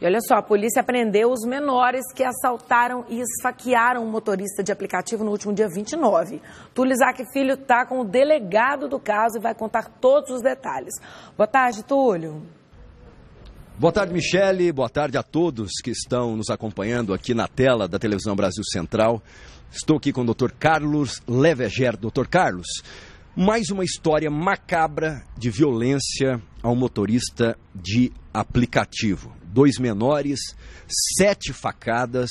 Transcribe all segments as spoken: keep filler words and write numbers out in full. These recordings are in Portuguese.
E olha só, a polícia prendeu os menores que assaltaram e esfaquearam um motorista de aplicativo no último dia vinte e nove. Túlio Isaac Filho está com o delegado do caso e vai contar todos os detalhes. Boa tarde, Túlio. Boa tarde, Michele. Boa tarde a todos que estão nos acompanhando aqui na tela da Televisão Brasil Central. Estou aqui com o doutor Carlos Leveger. doutor Carlos, mais uma história macabra de violência a um motorista de aplicativo. Dois menores, sete facadas.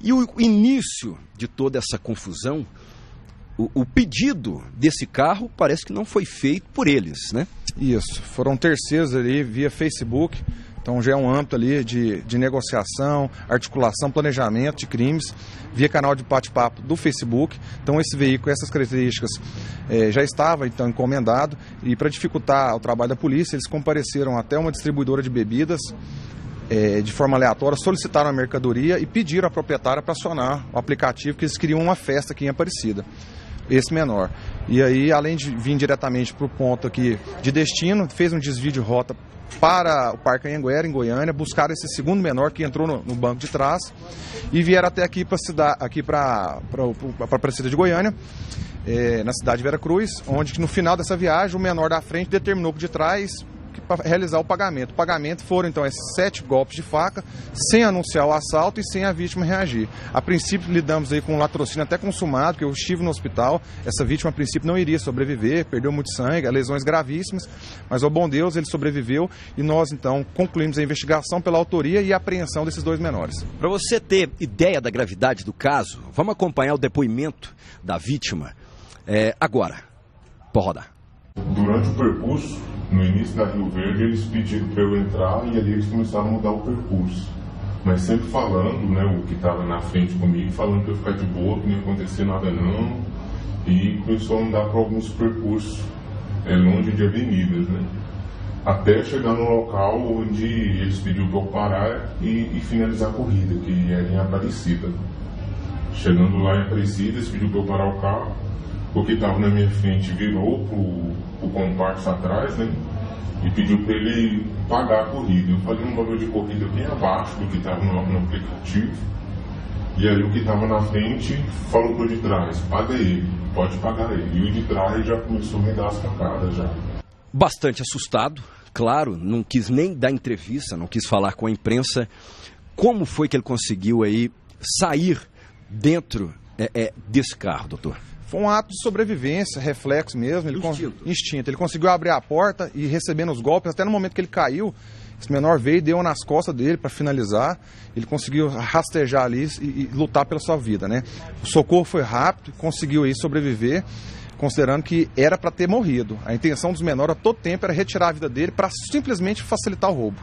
E o início de toda essa confusão, o, o pedido desse carro parece que não foi feito por eles, né? Isso, foram terceiros ali via Facebook, então já é um âmbito ali de, de negociação, articulação, planejamento de crimes, via canal de bate-papo do Facebook. Então esse veículo, essas características, eh, já estava então encomendado, e para dificultar o trabalho da polícia, eles compareceram até uma distribuidora de bebidas, eh, de forma aleatória, solicitaram a mercadoria e pediram à proprietária para acionar o aplicativo, que eles queriam uma festa aqui em Aparecida. Esse menor. E aí, além de vir diretamente para o ponto aqui de destino, fez um desvio de rota para o Parque Anhanguera, em Goiânia, buscar esse segundo menor que entrou no, no banco de trás e vieram até aqui para aqui para a Aparecida de Goiânia, é, na cidade de Vera Cruz, onde no final dessa viagem o menor da frente determinou para o de trás para realizar o pagamento. O pagamento foram então esses sete golpes de faca, sem anunciar o assalto e sem a vítima reagir. A princípio lidamos aí com um latrocínio até consumado, porque eu estive no hospital, essa vítima a princípio não iria sobreviver, perdeu muito sangue, lesões gravíssimas, mas ao bom Deus ele sobreviveu e nós então concluímos a investigação pela autoria e apreensão desses dois menores. Para você ter ideia da gravidade do caso, vamos acompanhar o depoimento da vítima é, agora. Pode rodar. Durante o percurso, no início da Rio Verde, eles pediram para eu entrar e ali eles começaram a mudar o percurso. Mas sempre falando, né, o que estava na frente comigo, falando para eu ficar de boa, que não ia acontecer nada não. E começou a andar para alguns percursos, é, longe de avenidas, né? Até chegar no local onde eles pediram para eu parar e, e finalizar a corrida, que era em Aparecida. Chegando lá em Aparecida, eles pediram para eu parar o carro. O que estava na minha frente virou para o comparsa atrás, né? E pediu para ele pagar a corrida. Eu paguei um valor de corrida bem abaixo do que estava no, no aplicativo. E aí o que estava na frente falou para o de trás: paga ele, pode pagar ele. E o de trás já começou a me dar as facadas já. Bastante assustado, claro, não quis nem dar entrevista, não quis falar com a imprensa. Como foi que ele conseguiu aí sair dentro é, é, desse carro, doutor? Foi um ato de sobrevivência, reflexo mesmo, ele instinto. Con... instinto. Ele conseguiu abrir a porta e recebendo os golpes, até no momento que ele caiu, esse menor veio e deu nas costas dele para finalizar. Ele conseguiu rastejar ali e, e lutar pela sua vida, né? O socorro foi rápido, conseguiu aí sobreviver, considerando que era para ter morrido. A intenção dos menores a todo tempo era retirar a vida dele para simplesmente facilitar o roubo.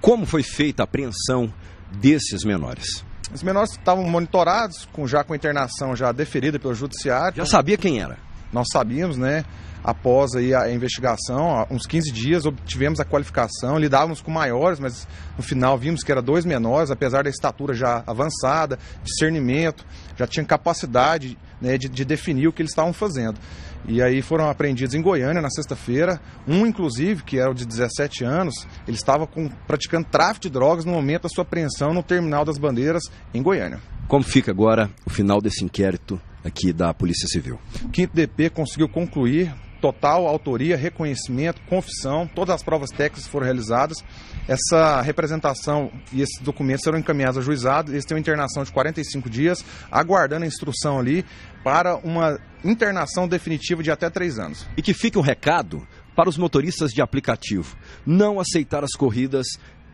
Como foi feita a apreensão desses menores? Os menores estavam monitorados, com, já com a internação já deferida pelo judiciário. Já sabia quem era? Nós sabíamos, né? Após aí a investigação, há uns quinze dias, obtivemos a qualificação, lidávamos com maiores, mas no final vimos que eram dois menores, apesar da estatura já avançada, discernimento, já tinham capacidade, né, de, de definir o que eles estavam fazendo. E aí foram apreendidos em Goiânia na sexta-feira, um inclusive, que era o de dezessete anos, ele estava com, praticando tráfico de drogas no momento da sua apreensão no Terminal das Bandeiras, em Goiânia. Como fica agora o final desse inquérito aqui da Polícia Civil? O quinta D P conseguiu concluir total autoria, reconhecimento, confissão, todas as provas técnicas foram realizadas. Essa representação e esses documentos serão encaminhados a juizado. Eles têm uma internação de quarenta e cinco dias, aguardando a instrução ali para uma internação definitiva de até três anos. E que fique um recado para os motoristas de aplicativo: não aceitar as corridas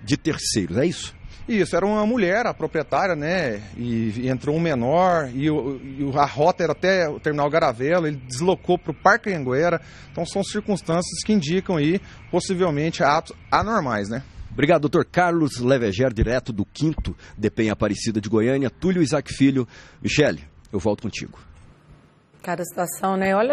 de terceiros, é isso? Isso, era uma mulher, a proprietária, né, e, e entrou um menor, e, o, e a rota era até o terminal Garavelo, ele deslocou para o Parque Anhanguera, então são circunstâncias que indicam aí, possivelmente, atos anormais, né? Obrigado, doutor Carlos Leveger, direto do quinta D P em Aparecida de Goiânia, Túlio Isaac Filho. Michele, eu volto contigo. Cara, a situação, né, olha